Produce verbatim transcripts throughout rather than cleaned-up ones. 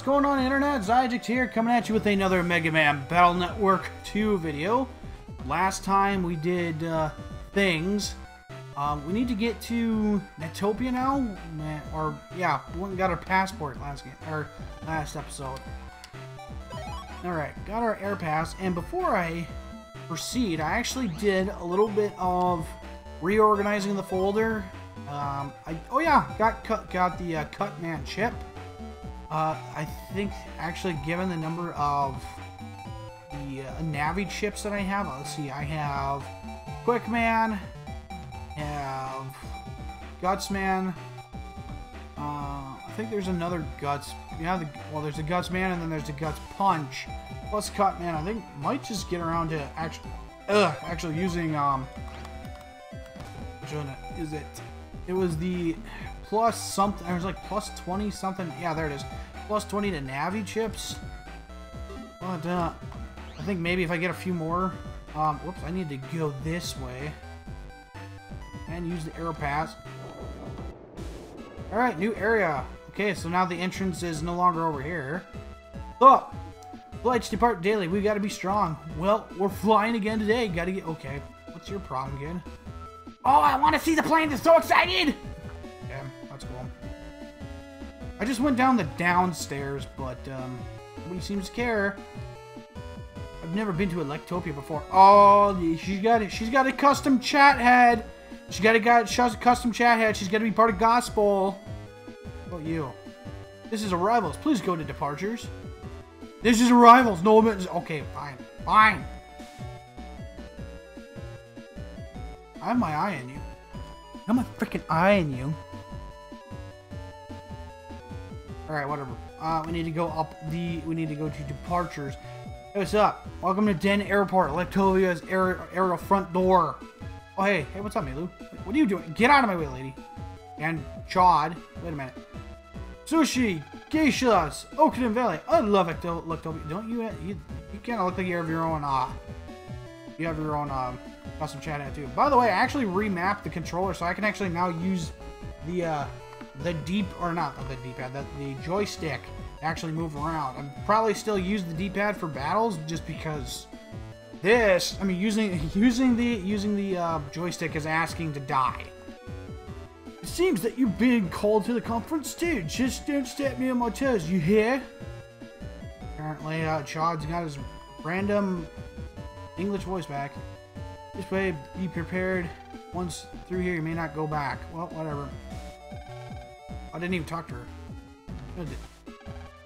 What's going on, Internet? Xiagax here, coming at you with another Mega Man Battle Network two video. Last time we did uh, things. Um, we need to get to Netopia now, or yeah, we went and got our passport last game, or last episode. All right, got our air pass, and before I proceed, I actually did a little bit of reorganizing the folder. Um, I, oh yeah, got cut, got the uh, Cutman chip. Uh, I think actually, given the number of the uh, Navi chips that I have, let's see, I have Quick Man, have Guts Man. Uh, I think there's another Guts. Yeah, the, well, there's the Guts Man, and then there's the Guts Punch plus Cutman. I think might just get around to actually, ugh, actually using um, which one is it? It was the plus something, I was like plus twenty something, yeah there it is, plus twenty to Navi chips, but uh, I think maybe if I get a few more, um, whoops, I need to go this way, and use the air pass. Alright, new area. Okay, so now the entrance is no longer over here. So, flights depart daily, we gotta be strong. Well, we're flying again today, gotta get, okay, what's your problem, kid? Oh, I want to see the plane! I'm so excited! Yeah, that's cool. I just went down the downstairs, but um, nobody seems to care. I've never been to Electopia before. Oh, she's got it. She's got a custom chat head. She got a got custom chat head. She's got to be part of gospel. What about you? This is arrivals. Please go to departures. This is arrivals. No admittance. Okay, fine, fine. I have my eye on you. I have my freaking eye on you. Alright, whatever. Uh, we need to go up the... We need to go to departures. Hey, what's up? Welcome to Den Airport, Lectovia's aer aerial front door. Oh, hey. Hey, what's up, Melu? What are you doing? Get out of my way, lady. And Chod. Wait a minute. Sushi. Geishas. Oakhaven Valley. I love Lectovia. Don't you... You, you kind of look like you have your own... Uh, you have your own... Um, Custom chat out too. By the way, I actually remapped the controller so I can actually now use the uh, the deep or not the D-pad, the, the joystick to actually move around. I'm probably still use the D-pad for battles just because this. I mean, using using the using the uh, joystick is asking to die. It seems that you've been called to the conference stage. Just don't step me on my toes. You hear? Apparently, uh, Chod's got his random English voice back. This way, be prepared. Once through here, you may not go back. Well, whatever. I didn't even talk to her. I did. I'm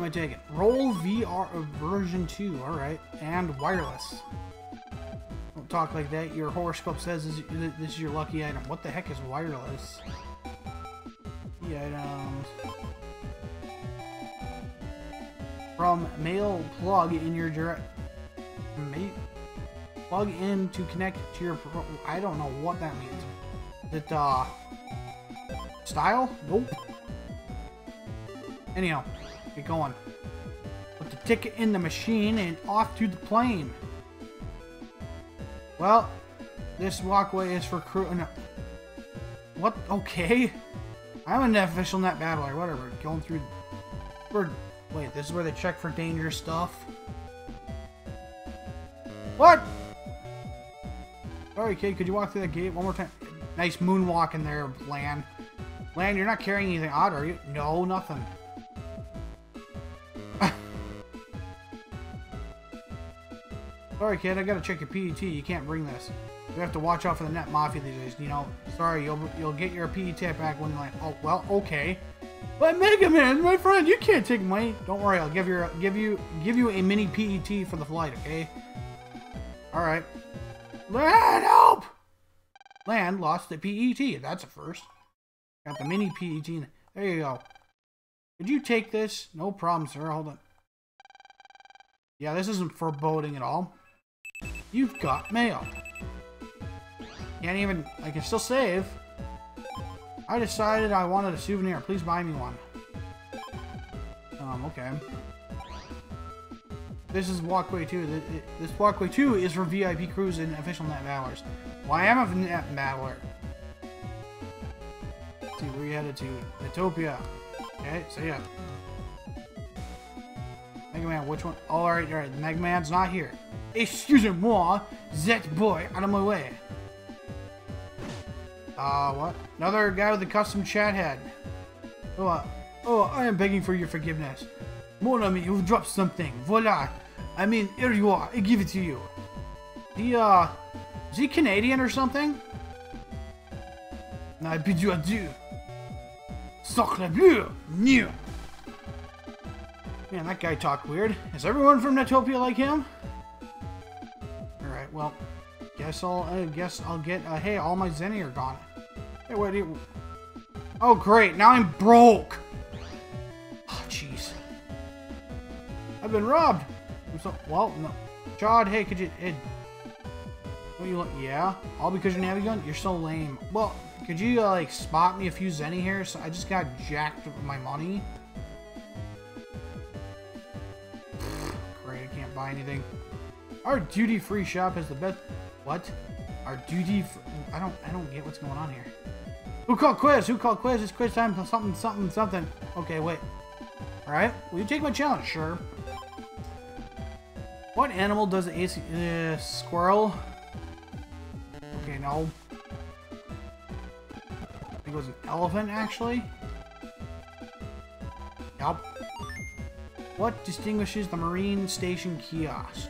gonna take it. Roll V R of version two. All right, and wireless. Don't talk like that. Your horoscope says this is your lucky item. What the heck is wireless? The items from male plug in your direct mate. Plug in to connect to your pro I don't know what that means. Is it, uh... style? Nope. Anyhow, get going. Put the ticket in the machine and off to the plane. Well, this walkway is for crew... No. What? Okay. I'm an official net battler, whatever. Going through... For... Wait, this is where they check for dangerous stuff? What? Alright, kid, could you walk through that gate one more time? Nice moonwalk in there, Lan. Lan, you're not carrying anything odd, are you? No, nothing. Sorry, kid, I gotta check your P E T. You can't bring this. You have to watch out for the net mafia these days, you know. Sorry, you'll you'll get your P E T back when you land. Oh, well, okay. But Mega Man, my friend, you can't take money. Don't worry, I'll give you give you give you a mini P E T for the flight, okay? All right. Land, help! Land lost the P E T. That's a first. Got the mini P E T. There you go. Could you take this? No problem, sir. Hold on. Yeah, this isn't foreboding at all. You've got mail. Can't even... I can still save. I decided I wanted a souvenir. Please buy me one. Um, okay. This is walkway two. This walkway two is for V I P crews and official net battlers. Well, I am a net battler. Let's see, where are you headed to? Utopia. Okay, see ya. Mega Man, which one? Oh, all right, all right. Mega Man's not here. Excuse me, that boy, out of my way. Uh, what? Another guy with a custom chat head. Oh, uh, oh, I am begging for your forgiveness. Mon ami, you've dropped something. Voila. I mean, here you are. I give it to you. He, uh, is he Canadian or something? I bid you adieu. Sacre bleu! New! Man, that guy talked weird. Is everyone from Netopia like him? Alright, well, guess I'll, I guess I'll get, uh, hey, all my Zenny are gone. Hey, what do you... Oh, great, now I'm broke! Oh, jeez. I've been robbed! I'm so, well, no. Chod, hey, could you, it, what you, yeah? All because you're Navi gun? You're so lame. Well, could you, uh, like, spot me a few Zenny here? So I just got jacked with my money. Great, I can't buy anything. Our duty-free shop has the best... What? Our duty-free... I don't, I don't get what's going on here. Who called quiz? Who called quiz? It's quiz time. Something, something, something. Okay, wait. Alright, will you take my challenge? Sure. What animal does an A C... Uh, squirrel? Okay, no. I think it was an elephant, actually. Nope. What distinguishes the Marine Station kiosk?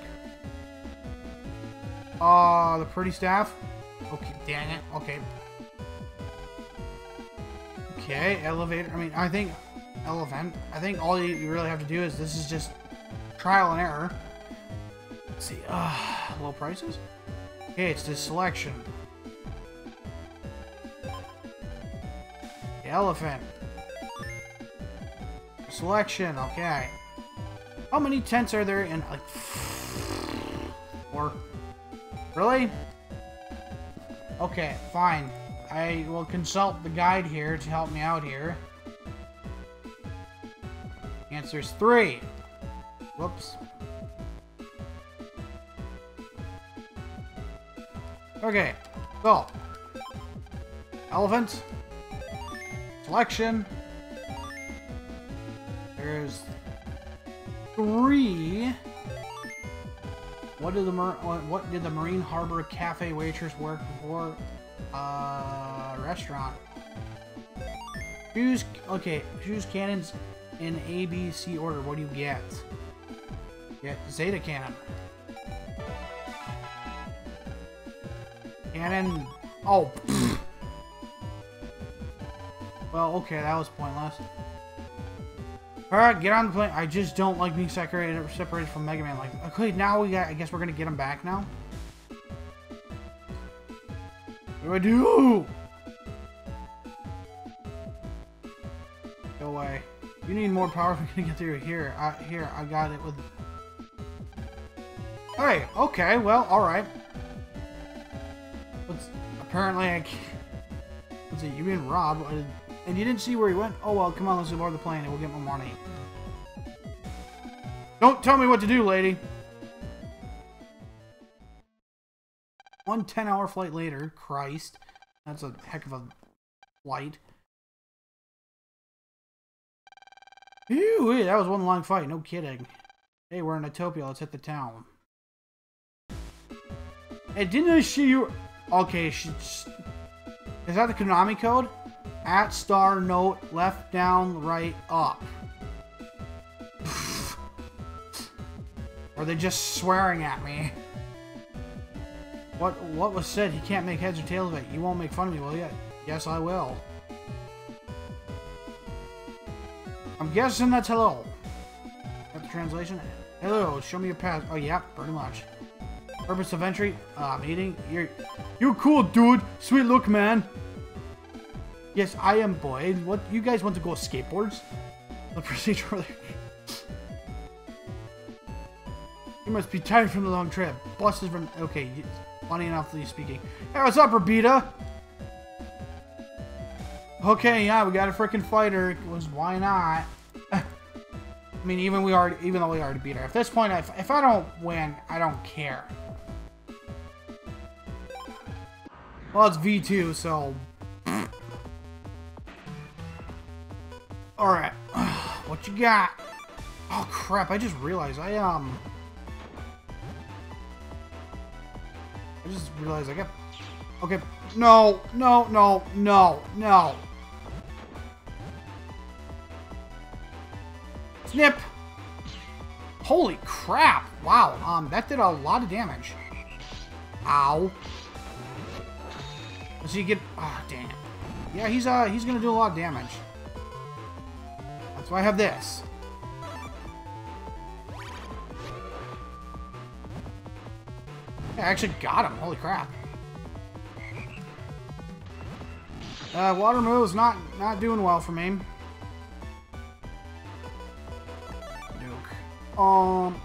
Ah, uh, the pretty staff? Okay, dang it. Okay. Okay, elevator. I mean, I think... Elephant. I think all you really have to do is... This is just trial and error. Let's see. Uh, low prices? Okay, it's this selection. The elephant. Selection, okay. How many tents are there in, like, four? Really? Okay, fine. I will consult the guide here to help me out here. Answer's three. Whoops. Okay, so elephant selection. There's three. What did the Mar what did the Marine Harbor Cafe waitress work for? Uh, restaurant. Choose okay. Choose cannons in A, B, C order. What do you get? Get Zeta Cannon. Cannon. Oh. Pfft. Well, okay, that was pointless. Alright, get on the plane. I just don't like being separated, separated from Mega Man like that. Okay, now we got... I guess we're gonna get him back now. What do I do? Go away. You need more power if we can get through here. Uh, here, I got it with... Hey, okay, well, alright. Apparently, I can't... Let's see, you mean Rob, and you didn't see where he went? Oh, well, come on, let's board the plane, and we'll get my money. Don't tell me what to do, lady! One ten-hour flight later, Christ. That's a heck of a flight. Ew, that was one long fight, no kidding. Hey, we're in Utopia, let's hit the town. Hey, didn't I see you... Okay, she, she, is that the Konami code? At star note left down right up. Are they just swearing at me? What what was said? He can't make heads or tails of it. You won't make fun of me, will you? Yes, I will. I'm guessing that's hello. Got the translation? Hello. Show me your pass. Oh yeah, pretty much. Purpose of entry? Uh, meeting? You're... You're cool, dude! Sweet look, man! Yes, I am, boy. What? You guys want to go skateboards? The procedure over there. You must be tired from the long trip. Buses from... Okay, funny enough that you're speaking. Hey, what's up, Rabita? Okay, yeah, we got a freaking fighter. Was why not? I mean, even we already... Even though we already beat her. At this point, if, if I don't win, I don't care. Well, it's V two, so... Alright. What you got? Oh crap, I just realized I um I just realized I got okay. No, no, no, no, no. Snip! Holy crap! Wow, um, that did a lot of damage. Ow. Does he get... Ah, oh, dang it. Yeah, he's, uh, he's gonna do a lot of damage. That's why I have this. Yeah, I actually got him. Holy crap. Uh, water moves not, not doing well for me. Nuke. Um...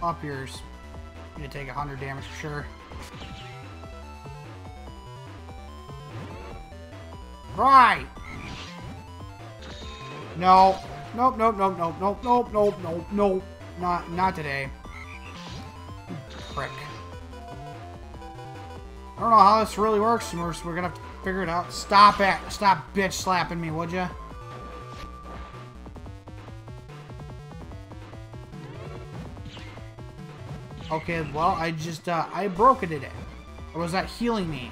Up yours. I'm gonna take one hundred damage for sure. Right! No. Nope, nope, nope, nope, nope, nope, nope, nope, nope. Not, not today. Prick. I don't know how this really works. We're, we're gonna have to figure it out. Stop it! Stop bitch slapping me, would ya? Okay, well, I just, uh, I broke it today. Or was that healing me?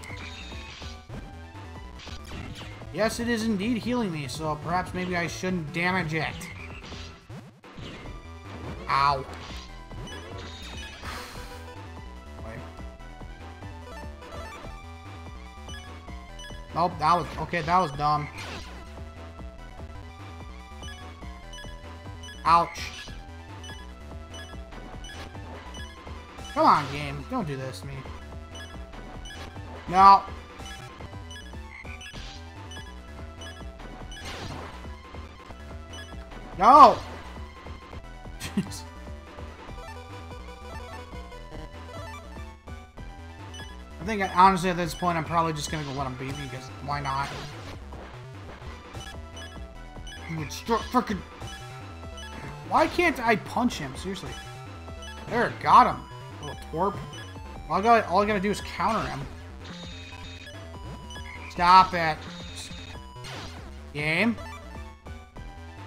Yes, it is indeed healing me, so perhaps maybe I shouldn't damage it. Ow. Nope, that was, okay, that was dumb. Ouch. Come on, game. Don't do this to me. No. No! Jeez. I think, I, honestly, at this point, I'm probably just gonna go let him beat me, because why not? He would stru- frickin'... Why can't I punch him? Seriously. There, got him. Little twerp. All I gotta, all I gotta do is counter him. Stop it. Game.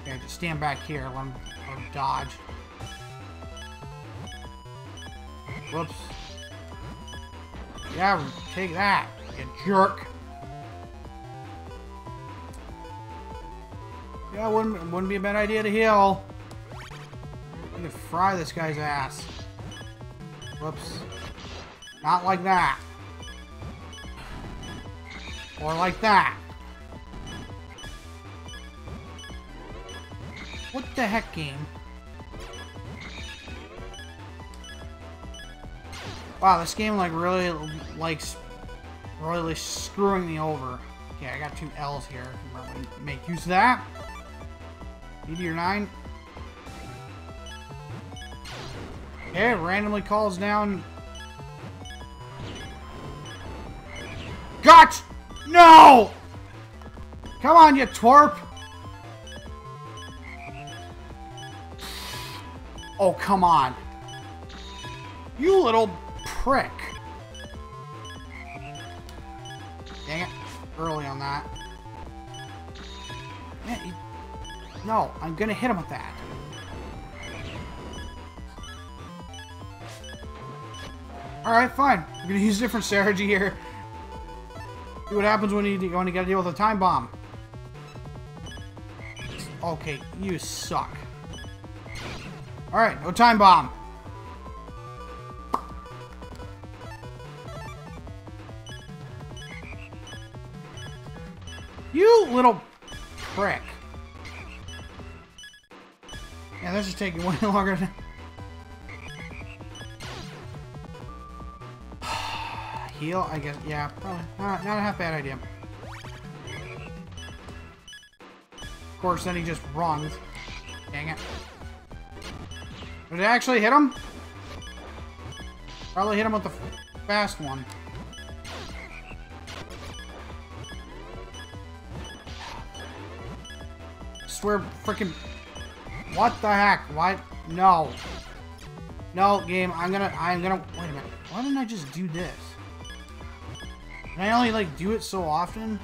Okay, just stand back here. Let him, let him dodge. Whoops. Yeah, take that, you jerk. Yeah, wouldn't wouldn't be a bad idea to heal. I could fry this guy's ass. Whoops. Not like that. Or like that. What the heck, game? Wow, this game like really likes really screwing me over. Okay, I got two L's here. Can really make use of that. Meteor nine. Okay, randomly calls down. Guts! No! Come on, you twerp! Oh, come on! You little. Prick. Dang it. Early on that. Man, he... No, I'm gonna hit him with that. Alright, fine. I'm gonna use a different strategy here. See what happens when you, when you gotta deal with a time bomb. Okay, you suck. Alright, no time bomb. You little prick. Yeah, this is taking way longer than... Heal, I guess. Yeah, probably. Not, not a half bad idea. Of course, then he just runs. Dang it. Did I actually hit him? Probably hit him with the fast one. I swear, freaking! What the heck? Why? No, no, game. I'm gonna, I'm gonna. Wait a minute. Why didn't I just do this? And I only like do it so often.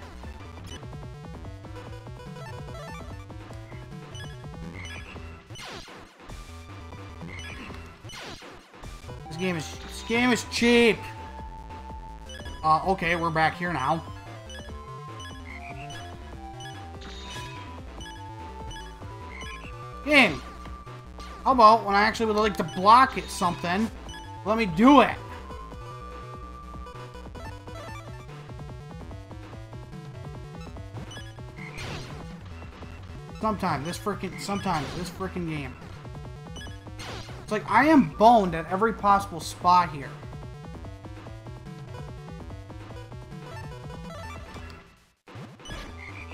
This game is this game is cheap. Uh, okay, we're back here now. Game. How about when I actually would like to block it something? Let me do it. Sometimes this freaking sometimes this freaking game. It's like I am boned at every possible spot here.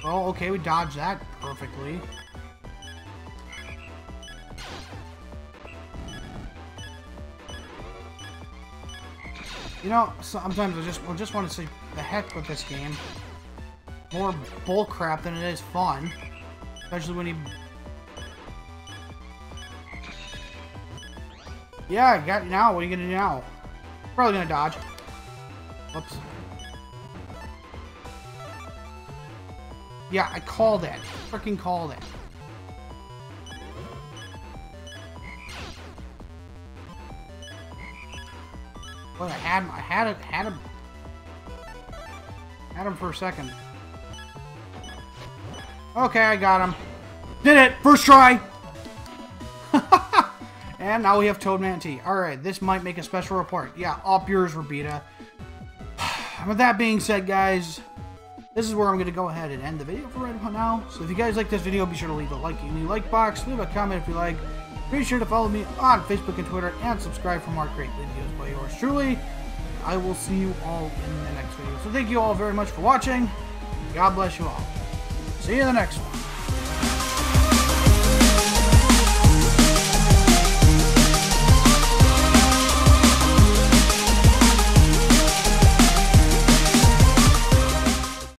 Oh, okay, we dodged that perfectly. You know, sometimes I just I just want to say the heck with this game. More bullcrap than it is fun. Especially when he... Yeah, I got you now. What are you gonna do now? Probably gonna dodge. Whoops. Yeah, I called it. Freaking called it. But I had him. I had it. Had him. Had him for a second. Okay, I got him. Did it! First try! And now we have Toadman T. Alright, this might make a special report. Yeah, up yours, Rabita. With that being said, guys, this is where I'm going to go ahead and end the video for right about now. So if you guys like this video, be sure to leave a like in the like box. Leave a comment if you like. Be sure to follow me on Facebook and Twitter. And subscribe for more great videos by yours truly. I will see you all in the next video. So thank you all very much for watching. God bless you all. See you in the next one.